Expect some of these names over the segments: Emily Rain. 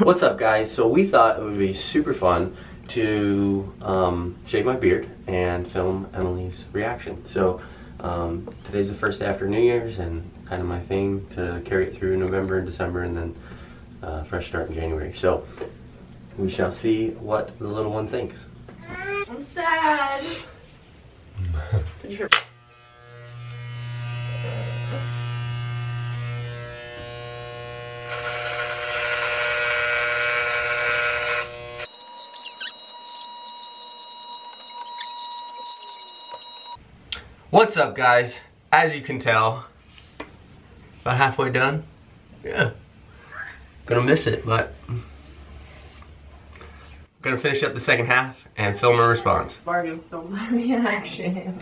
What's up, guys? So we thought it would be super fun to shave my beard and film Emily's reaction. So today's the first day after New Year's, and kind of my thing to carry it through November and December, and then fresh start in January. So we shall see what the little one thinks. I'm sad. Did you hear? What's up, guys? As you can tell, about halfway done. Yeah, gonna miss it, but gonna finish up the second half and film a response. Bargain, film my reaction.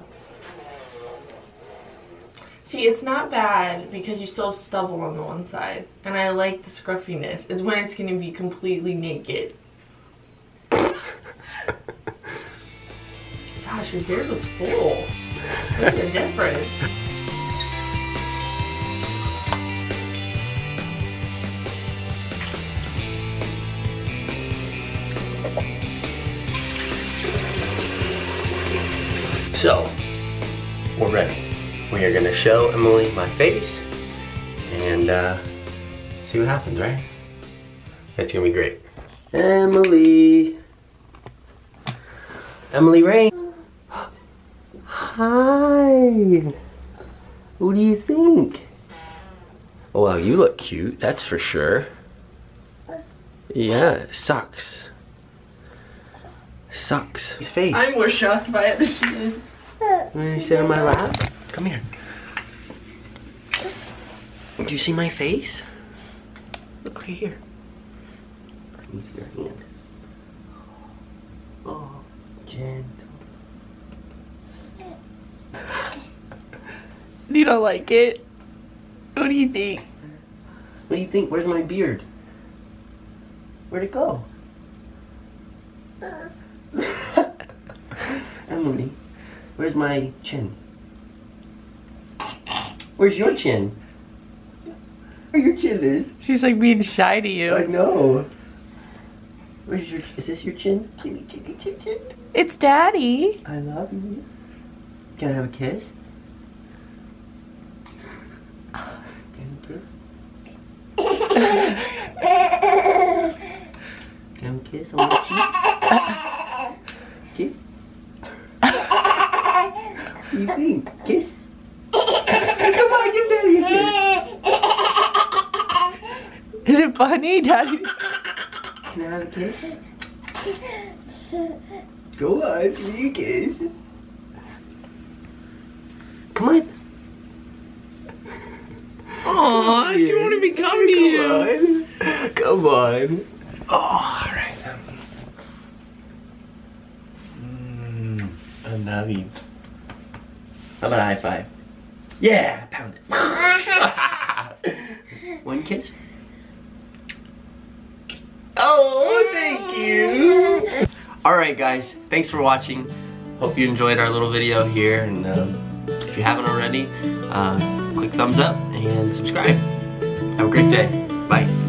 See, it's not bad because you still have stubble on the one side, and I like the scruffiness. It's when it's gonna be completely naked. Gosh, your beard was full. What's the difference? So, we're ready. We are going to show Emily my face and see what happens, right? It's going to be great. Emily! Emily Rain! Hi! What do you think? Oh, wow, you look cute, that's for sure. Yeah, sucks. Sucks. His face. I'm more shocked by it than she is. Wanna sit on my lap? Come here. Do you see my face? Look right here. I can see your hand. Oh, gentle. You don't like it? What do you think? What do you think? Where's my beard? Where'd it go? Emily, where's my chin? Where's your chin? Where your chin is? She's like being shy to you. I know. Where's your? Is this your chin? Chin, chin, chin, chin. It's Daddy. I love you. Can I have a kiss? Can we kiss on the cheek? Kiss? What do you think? Kiss? Come on, give Daddy a kiss. Is it funny, Daddy? Can I have a kiss? Go on, give me a kiss. Come on. Aw, she won't even come to you. Come on. Oh, all right. I love you. How about a high five? Yeah, pound it. One kiss. Oh, thank you. All right, guys. Thanks for watching. Hope you enjoyed our little video here. And if you haven't already, click thumbs up and subscribe. Have a great day. Bye.